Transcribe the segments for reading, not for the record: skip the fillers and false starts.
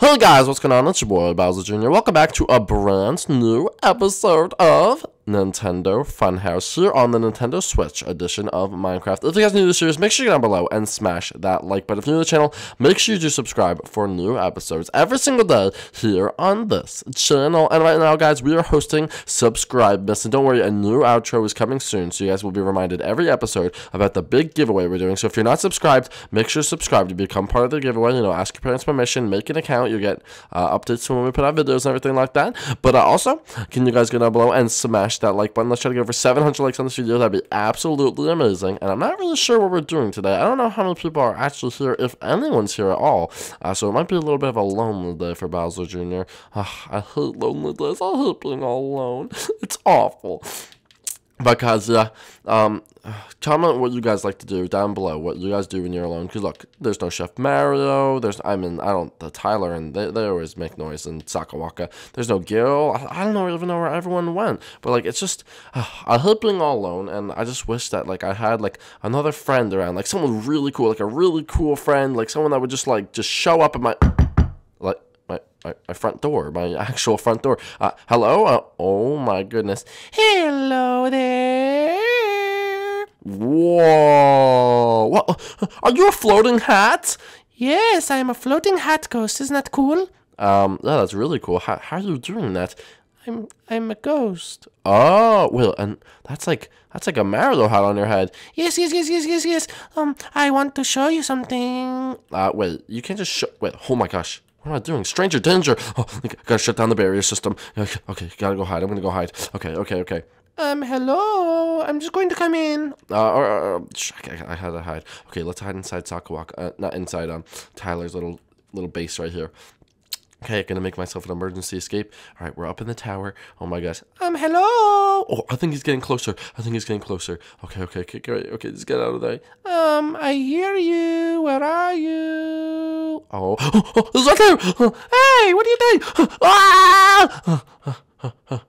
Hey guys, what's going on? It's your boy Bowser Jr. Welcome back to a brand new episode of Nintendo Funhouse here on the Nintendo Switch edition of Minecraft. If you guys are new to the series, make sure you go down below and smash that like button. If you're new to the channel, make sure you do subscribe for new episodes every single day here on this channel. And right now, guys, we are hosting Subscribe Miss. And don't worry, a new outro is coming soon, so you guys will be reminded every episode about the big giveaway we're doing. So if you're not subscribed, make sure you subscribe to become part of the giveaway. You know, ask your parents permission, make an account. You get updates when we put out videos and everything like that. But also, can you guys go down below and smash that like button? Let's try to get over 700 likes on this video. That'd be absolutely amazing. And I'm not really sure what we're doing today. I don't know how many people are actually here, if anyone's here at all, so it might be a little bit of a lonely day for Bowser Jr. I hate lonely days. I hate being all alone. It's awful. Because, yeah, comment what you guys like to do down below, what you guys do when you're alone. Because, look, there's no Chef Mario. There's, I mean, Tyler, and they always make noise, and Sakawaka. There's no Gil. I don't even know where everyone went. But, like, it's just, I hate being all alone, and I just wish that, like, I had, like, another friend around. Like, someone really cool, like, a really cool friend. Like, someone that would just, like, just show up at my, like, my front door, my actual front door. Hello? Oh my goodness. Hello there. Whoa. What? Are you a floating hat? Yes, I am a floating hat ghost. Isn't that cool? Yeah, that's really cool. How are you doing that? I'm a ghost. Oh, well, and that's like a Marlowe hat on your head. Yes. I want to show you something. Wait, you can't just wait, oh my gosh. What am I doing? Stranger danger! Oh, gotta shut down the barrier system. Okay, gotta go hide. I'm gonna go hide. Okay. Hello? I'm just going to come in. I had to hide. Okay, let's hide inside Sakawaka. Not inside, Tyler's little base right here. Okay, gonna make myself an emergency escape. All right, we're up in the tower. Oh my gosh. Hello? Oh, I think he's getting closer. Okay, just get out of there. I hear you. Where are you? Oh, it's right there. Hey, what are you doing? Ah!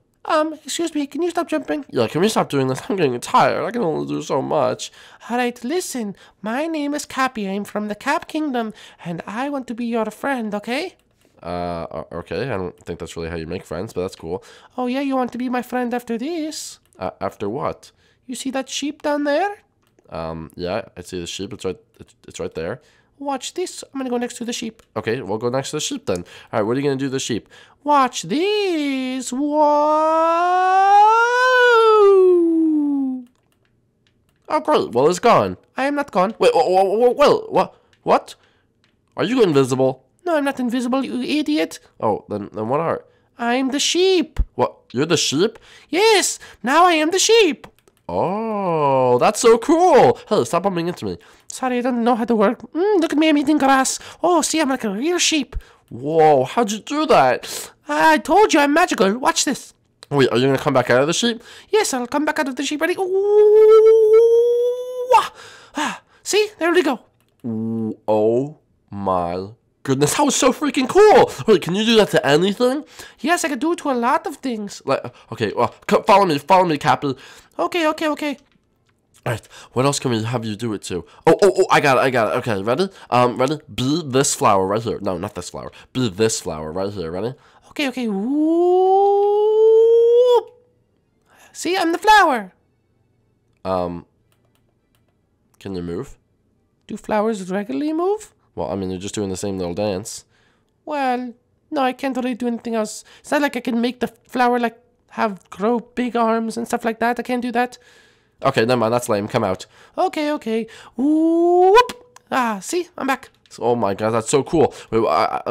Excuse me, can you stop jumping? Yeah, can we stop doing this? I'm getting tired. I can only do so much. Alright, listen. My name is Cappy. I'm from the Cap Kingdom, and I want to be your friend, okay? Okay, I don't think that's really how you make friends, but that's cool. Oh, yeah, you want to be my friend after this? After what? You see that sheep down there? Yeah, I see the sheep. It's right there. Watch this. I'm gonna go next to the sheep. Okay, we'll go next to the sheep then. All right, what are you gonna do to the sheep? Watch this. Whoa! Oh, great. Well, it's gone. I am not gone. Wait, what? Are you invisible? No, I'm not invisible, you idiot. Oh, then what are? I'm the sheep. What? You're the sheep? Yes, now I am the sheep. Oh, that's so cool. Hey, stop bumping into me. Sorry, I don't know how to work. Look at me, I'm eating grass. Oh, see, I'm like a real sheep. Whoa, how'd you do that? I told you, I'm magical. Watch this. Wait, are you going to come back out of the sheep? Yes, I'll come back out of the sheep. Ready? Ooh, ah, see, there we go. Ooh, oh, my goodness, that was so freaking cool! Wait, can you do that to anything? Yes, I can do it to a lot of things. Like, okay, well, follow me, Cappy. Okay. All right, what else can we have you do it to? Oh, I got it. Okay, ready? Ready? Be this flower right here. No, not this flower. Be this flower right here. Ready? Okay. Ooh. See, I'm the flower. Can you move? Do flowers regularly move? Well, I mean, you're just doing the same little dance. Well, no, I can't really do anything else. It's not like I can make the flower, like, grow big arms and stuff like that. I can't do that. Okay, never mind. That's lame. Come out. Okay. Whoop! Ah, see? I'm back. Oh, my God. That's so cool. Wait,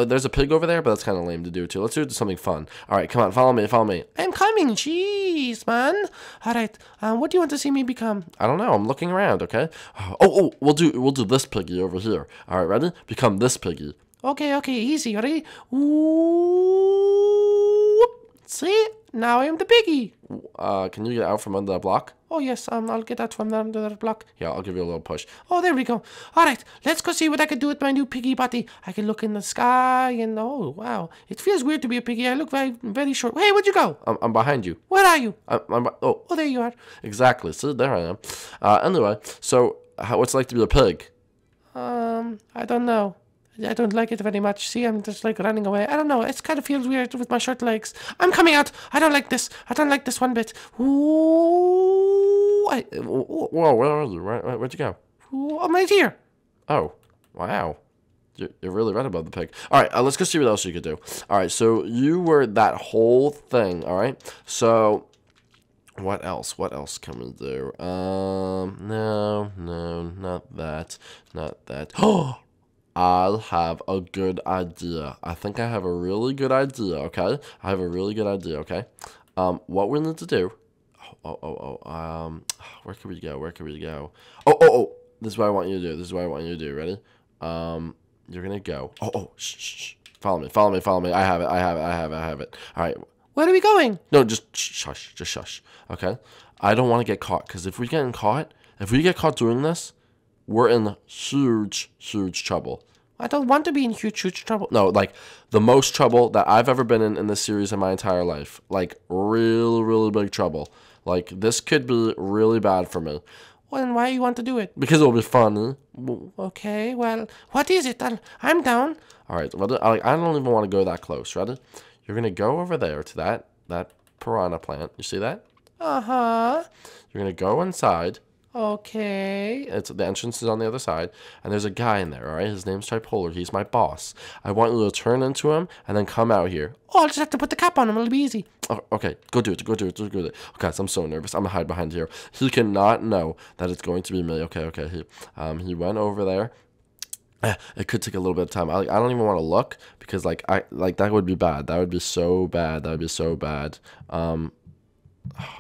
there's a pig over there, but that's kind of lame to do, too. Let's do something fun. All right, come on. Follow me. I'm coming. Jeez, man. All right. What do you want to see me become? I don't know. I'm looking around, okay? Oh, we'll do this piggy over here. All right, ready? Become this piggy. Okay. Easy. Ready? Whoop. See? Now I am the piggy. Can you get out from under that block? Oh, yes, I'll get out from under that block. Yeah, I'll give you a little push. Oh, there we go. All right, let's go see what I can do with my new piggy body. I can look in the sky and, oh, wow. It feels weird to be a piggy. I look very, very short. Hey, where'd you go? I'm behind you. Where are you? Oh, there you are. Exactly. See, there I am. Anyway, so what's it like to be a pig? I don't know. I I don't like it very much. See, I'm just like running away. I don't know. It kind of feels weird with my short legs. I'm coming out. I don't like this. I don't like this one bit. Ooh, whoa, where are you? Where'd you go? Ooh, I'm right here. Oh, wow. You're really right about the pig. All right, let's go see what else you could do. All right, so you were that whole thing. All right, so what else? What else can we do? No, not that. Not that. Oh, I'll have a good idea. I think I have a really good idea, okay? I have a really good idea, okay? What we need to do... where can we go? Where can we go? Oh, this is what I want you to do. This is what I want you to do. Ready? You're gonna go. Shh. Follow me. I have it. All right. Where are we going? No, just shush. Just shush. Okay. I don't want to get caught, because if we get caught doing this, we're in huge trouble. I don't want to be in huge trouble. No, like the most trouble that I've ever been in this series in my entire life. Like really big trouble. Like this could be really bad for me. Well, and why you want to do it? Because it'll be funny. Okay, well, what is it? I'm down. All right, I don't even want to go that close, right? You're going to go over there to that piranha plant. You see that? Uh-huh. You're going to go inside. Okay. The entrance is on the other side, and there's a guy in there, all right? His name's Tripolar. He's my boss. I want you to turn into him and then come out here. Oh, I'll just have to put the cap on him. It'll be easy. Oh, okay, go do it. Oh, guys, I'm so nervous. I'm going to hide behind here. He cannot know that it's going to be me. Okay. He went over there. It could take a little bit of time. I don't even want to look, because like that would be bad. That would be so bad.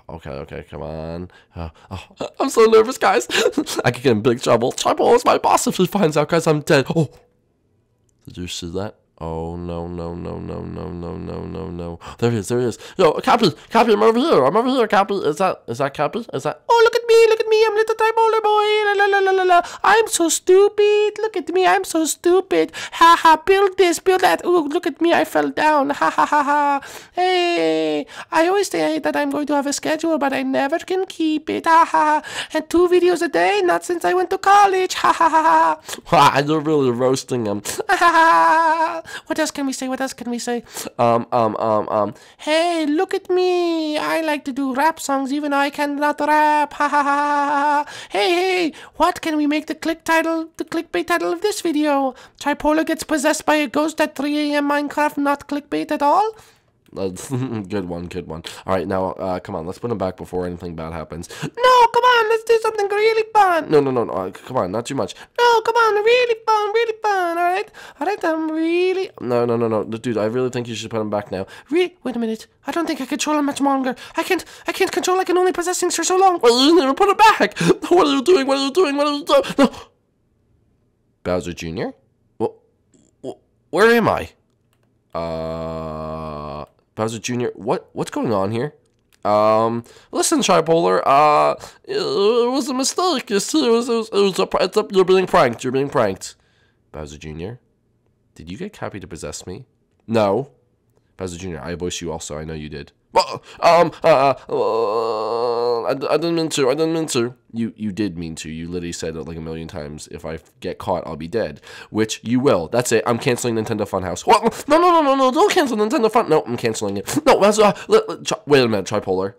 Okay, come on. I'm so nervous, guys. I could get in big trouble. Tripolar is my boss. If he finds out, guys, I'm dead. Oh, did you see that? Oh, no. There he is. Yo, Cappy, I'm over here, Cappy. Is that Cappy? Is that... Oh, look at me. I'm little Tripolar boy. La. I'm so stupid. Look at me. I'm so stupid. Ha, build this, build that. Ooh, look at me. I fell down. Ha. Hey, I always say that I'm going to have a schedule, but I never can keep it. Ha. And 2 videos a day? Not since I went to college. Ha. You're really roasting him. Ha. What else can we say? Hey, look at me. I like to do rap songs even though I cannot rap. Ha. Hey, what can we make the clickbait title of this video? Tripolar gets possessed by a ghost at 3 a.m. Minecraft, not clickbait at all? Good one. All right, now, come on. Let's put him back before anything bad happens. No, come on. Let's do something really fun. No. Come on, not too much. No, come on. Really fun. All right. I'm really... No. Dude, I really think you should put him back now. Wait a minute. I don't think I control him much longer. I can't control. I can only possess things for so long. Well, you never put him back. What are you doing? No. Bowser Jr.? Well, where am I? Bowser Jr., what's going on here? Listen, Tripolar, it was a mistake. You see, you're being pranked. Bowser Jr., did you get Cappy to possess me? No. Bowser Jr., I voiced you also. I know you did. Well, I didn't mean to. You did mean to. You literally said it like a million times. If I get caught, I'll be dead. Which you will. That's it. I'm canceling Nintendo Funhouse. What? No. Don't cancel Nintendo Fun. No, I'm canceling it. No, that's, wait a minute, Tripolar.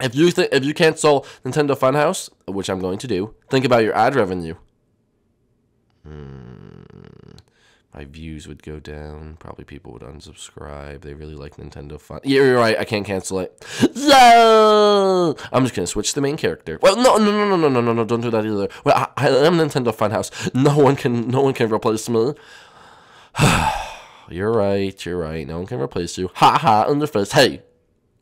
If you cancel Nintendo Funhouse, which I'm going to do, think about your ad revenue. My views would go down. Probably people would unsubscribe. They really like Nintendo Fun. Yeah, you're right. I can't cancel it. No! I'm just going to switch the main character. Well, no. Don't do that either. Well, I am Nintendo Funhouse. No one can replace me. You're right. No one can replace you. Ha, in the face. Hey,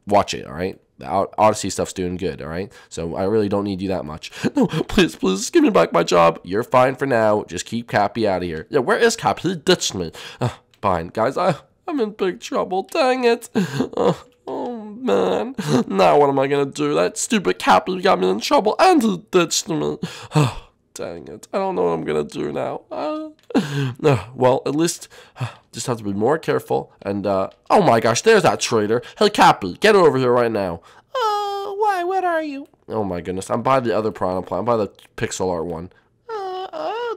watch it, all right? The Odyssey stuff's doing good, all right? So I really don't need you that much. No, please, give me back my job. You're fine for now. Just keep Cappy out of here. Yeah, where is Cappy? He ditched me. Fine, guys, I'm in big trouble. Dang it. Oh, man. Now what am I going to do? That stupid Cappy got me in trouble, and he ditched me. Dang it. I don't know what I'm going to do now. Well, at least just have to be more careful. And, oh my gosh, there's that traitor. Hey, Cappy, get over here right now. Oh, why? Where are you? Oh my goodness. I'm by the other piranha plant. I'm by the pixel art one.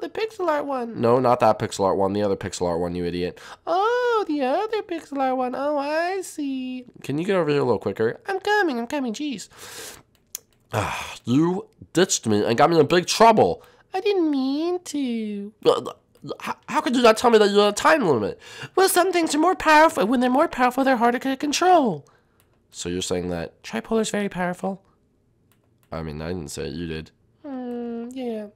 The the pixel art one. No, not that pixel art one. The other pixel art one, you idiot. Oh, the other pixel art one. Oh, I see. Can you get over here a little quicker? I'm coming, jeez. You ditched me and got me in big trouble. I didn't mean to. How could you not tell me that you had a time limit? Well, some things are more powerful. When they're more powerful, they're harder to control. So you're saying that Tripolar's very powerful? I mean, I didn't say it. You did. Yeah.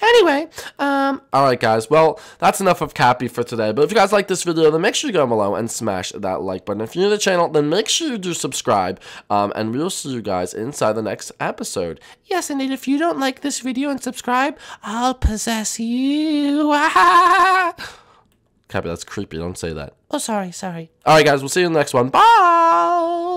Anyway, alright guys, well, that's enough of Cappy for today, but if you guys like this video, then make sure you go below and smash that like button. If you're new to the channel, then make sure you do subscribe, and we'll see you guys inside the next episode. Yes, indeed, if you don't like this video and subscribe, I'll possess you. Cappy, that's creepy, don't say that. Oh, sorry, sorry. Alright guys, we'll see you in the next one. Bye!